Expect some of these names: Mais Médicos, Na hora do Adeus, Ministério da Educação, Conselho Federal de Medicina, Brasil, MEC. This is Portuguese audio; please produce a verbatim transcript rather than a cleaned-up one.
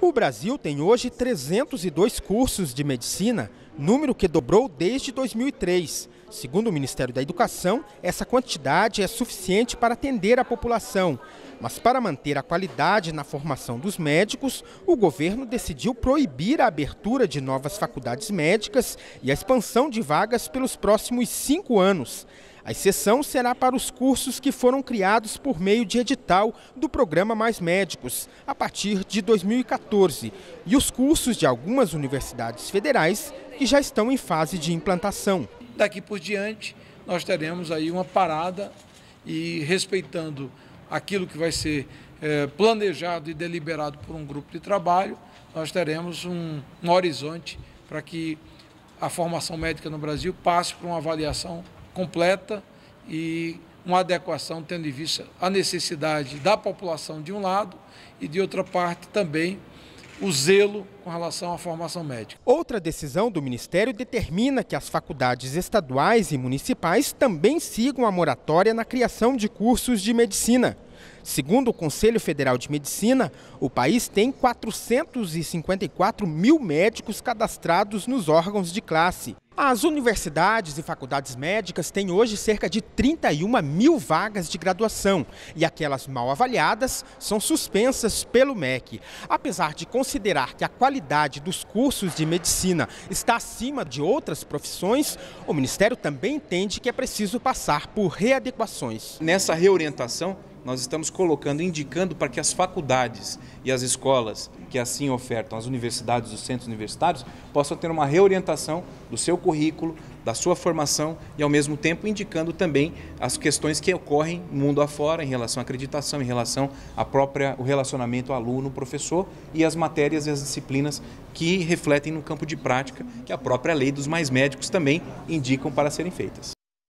O Brasil tem hoje trezentos e dois cursos de medicina, número que dobrou desde dois mil e três. Segundo o Ministério da Educação, essa quantidade é suficiente para atender a população. Mas para manter a qualidade na formação dos médicos, o governo decidiu proibir a abertura de novas faculdades médicas e a expansão de vagas pelos próximos cinco anos. A exceção será para os cursos que foram criados por meio de edital do programa Mais Médicos, a partir de dois mil e quatorze, e os cursos de algumas universidades federais que já estão em fase de implantação. Daqui por diante, nós teremos aí uma parada e, respeitando aquilo que vai ser é, planejado e deliberado por um grupo de trabalho, nós teremos um, um horizonte para que a formação médica no Brasil passe por uma avaliação completa e uma adequação, tendo em vista a necessidade da população de um lado e, de outra parte, também o zelo com relação à formação médica. Outra decisão do Ministério determina que as faculdades estaduais e municipais também sigam a moratória na criação de cursos de medicina. Segundo o Conselho Federal de Medicina, o país tem quatrocentos e cinquenta e quatro mil médicos cadastrados nos órgãos de classe. As universidades e faculdades médicas têm hoje cerca de trinta e uma mil vagas de graduação e aquelas mal avaliadas são suspensas pelo M E C. Apesar de considerar que a qualidade dos cursos de medicina está acima de outras profissões, o Ministério também entende que é preciso passar por readequações. Nessa reorientação, nós estamos colocando, indicando para que as faculdades e as escolas que assim ofertam, as universidades, os centros universitários, possam ter uma reorientação do seu currículo, da sua formação e, ao mesmo tempo, indicando também as questões que ocorrem mundo afora em relação à acreditação, em relação à própria, o relacionamento aluno-professor e as matérias e as disciplinas que refletem no campo de prática, que a própria lei dos Mais Médicos também indicam para serem feitas.